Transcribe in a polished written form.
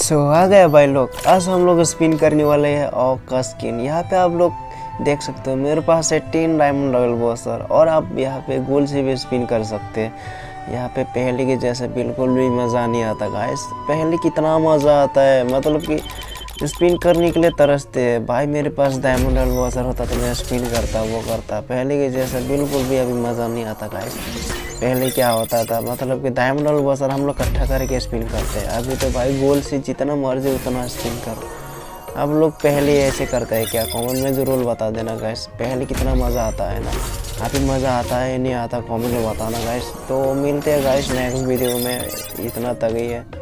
सो आ गए भाई लोग, आज हम लोग स्पिन करने वाले हैं ऑक का स्किन। यहाँ पे आप लोग देख सकते हो मेरे पास है 10 डायमंड डबल बॉसर और आप यहाँ पे गोल से भी स्पिन कर सकते हैं। यहाँ पे पहले के जैसे बिल्कुल भी मज़ा नहीं आता गाइस। पहले कितना मज़ा आता है, मतलब कि स्पिन करने के लिए तरसते हैं भाई। मेरे पास डायमंड डबल बॉसर होता तो मैं स्पिन करता, वो करता। पहले के जैसे बिल्कुल भी अभी मज़ा नहीं आता गाइस। पहले क्या होता था, मतलब कि डायमंड और बॉसर हम लोग इकट्ठा करके स्पिन करते हैं। अभी तो भाई गोल से जितना मर्जी उतना स्पिन करो। आप लोग पहले ऐसे करते हैं क्या, कमेंट में ज़रूर बता देना गाइस। पहले कितना मज़ा आता है ना, अभी मज़ा आता है नहीं आता, कमेंट में बताना गाइस। तो मिलते हैं गाइस नेक्स्ट वीडियो में, इतना तक ही है।